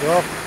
Go.